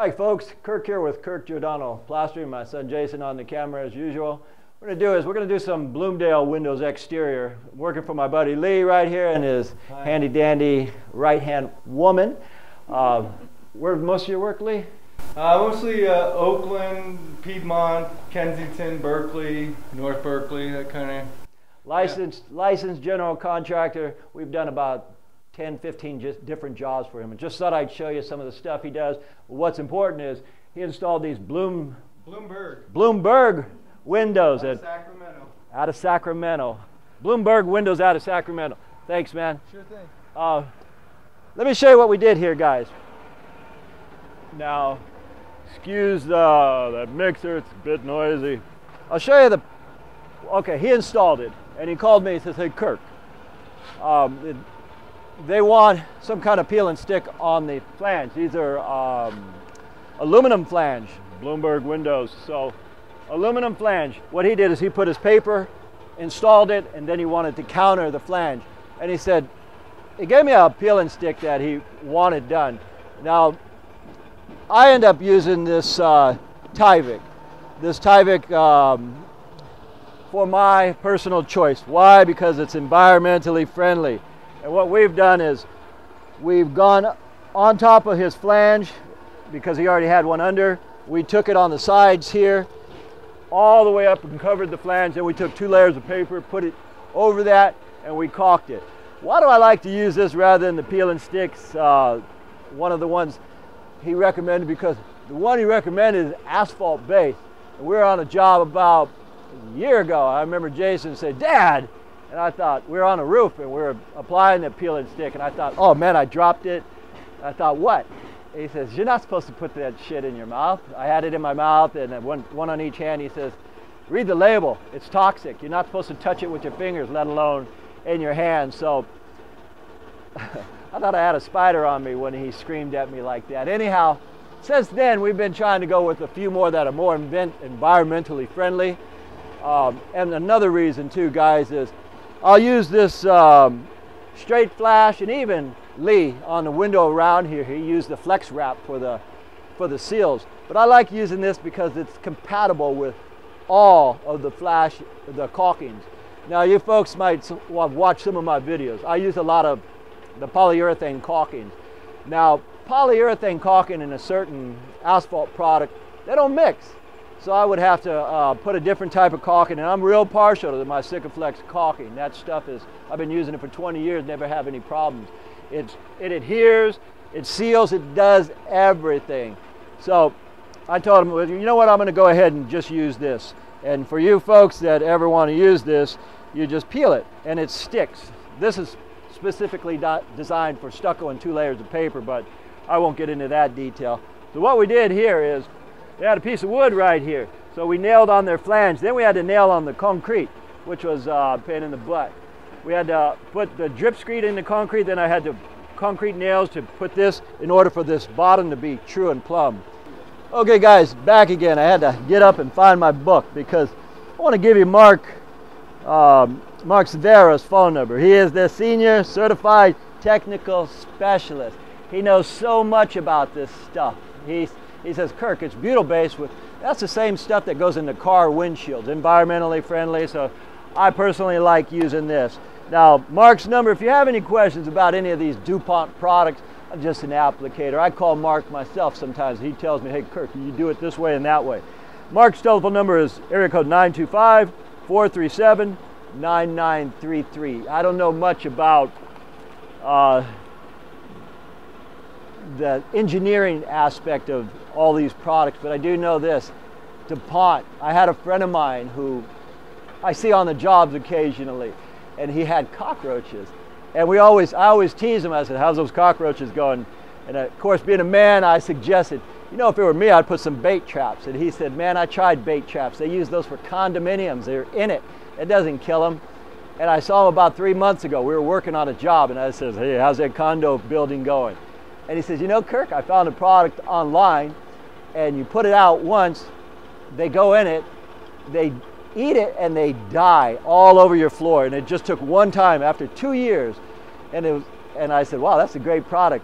Hi folks, Kirk here with Kirk Giordano Plastering, my son Jason on the camera as usual. What we're gonna do some Bloomdale Windows exterior. I'm working for my buddy Lee right here and his handy dandy right hand woman. Where most of your work, Lee? Mostly Oakland, Piedmont, Kensington, Berkeley, North Berkeley, that kind of. Licensed general contractor. We've done about 10-15 just different jobs for him, and just thought I'd show you some of the stuff he does. What's important is he installed these Blomberg windows out of Sacramento. Blomberg windows out of Sacramento. Thanks, man. Sure thing. Let me show you what we did here, guys. Now, excuse that mixer; it's a bit noisy. I'll show you the. Okay, he installed it, and he called me and said, "Hey, Kirk." They want some kind of peel and stick on the flange. These are aluminum flange, Blomberg windows. So aluminum flange. What he did is he put his paper, installed it, and then he wanted to counter the flange. And he said, he gave me a peel and stick that he wanted done. Now, I end up using this Tyvek. This Tyvek for my personal choice. Why? Because it's environmentally friendly. And what we've done is we've gone on top of his flange because he already had one under. We took it on the sides here all the way up and covered the flange. Then we took two layers of paper, put it over that, and we caulked it. Why do I like to use this rather than the peel and sticks? One of the ones he recommended, because the one he recommended is asphalt base. And we were on a job about a year ago. I remember Jason said, "Dad," and I thought, we were on a roof and we were applying the peel and stick, and I thought, oh man, I dropped it. And I thought, what? And he says, "You're not supposed to put that shit in your mouth." I had it in my mouth, and one on each hand. He says, "Read the label, it's toxic. You're not supposed to touch it with your fingers, let alone in your hand." So I thought I had a spider on me when he screamed at me like that. Anyhow, since then we've been trying to go with a few more that are more environmentally friendly. And another reason too, guys, is I'll use this straight flash, and even Lee on the window around here, he used the flex-wrap for the seals. But I like using this because it's compatible with all of the flash, the caulkings. Now, you folks might have watched some of my videos. I use a lot of the polyurethane caulking. Now, polyurethane caulking in a certain asphalt product, they don't mix. So I would have to put a different type of caulking, and I'm real partial to my Sikaflex caulking. That stuff is, I've been using it for 20 years, never have any problems. It adheres, it seals, it does everything. So I told him, well, you know what, I'm gonna go ahead and just use this. And for you folks that ever wanna use this, you just peel it and it sticks. This is specifically designed for stucco and two layers of paper, but I won't get into that detail. So what we did here is, they had a piece of wood right here, so we nailed on their flange. Then we had to nail on the concrete, which was a pain in the butt. We had to put the dripscreed in the concrete, then I had to concrete nails to put this in order for this bottom to be true and plumb. Okay, guys, back again. I had to get up and find my book because I want to give you Mark Severa's phone number. He is the senior certified technical specialist. He knows so much about this stuff. He says, "Kirk, it's butyl-based with," that's the same stuff that goes in the car windshields, environmentally friendly, so I personally like using this. Now, Mark's number, if you have any questions about any of these DuPont products, I'm just an applicator. I call Mark myself sometimes. He tells me, "Hey, Kirk, you do it this way and that way." Mark's telephone number is area code 925-437-9933. I don't know much about the engineering aspect of all these products, but I do know this, DuPont. I had a friend of mine who I see on the jobs occasionally, and he had cockroaches. And I always tease him. I said, "How's those cockroaches going?" And of course, being a man, I suggested, you know, if it were me, I'd put some bait traps. And he said, "Man, I tried bait traps. They use those for condominiums. They're in it. It doesn't kill them." And I saw him about 3 months ago. We were working on a job, and I said, "Hey, how's that condo building going?" And he says, "You know, Kirk, I found a product online, and you put it out once, they go in it, they eat it, and they die all over your floor. And it just took one time after 2 years." And I said, "Wow, that's a great product."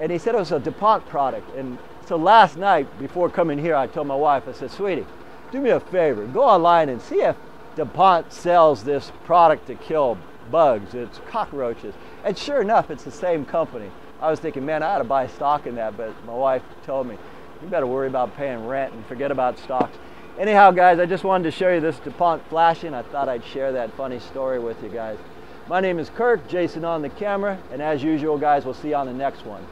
And he said it was a DuPont product. And So last night, before coming here, I told my wife, I said, sweetie, do me a favor, go online and see if DuPont sells this product to kill bugs. It's cockroaches. And sure enough, it's the same company. I was thinking, man, I ought to buy stock in that, but my wife told me, you better worry about paying rent and forget about stocks. Anyhow, guys, I just wanted to show you this DuPont flashing. I thought I'd share that funny story with you guys. My name is Kirk, Jason on the camera, and as usual, guys, we'll see you on the next one.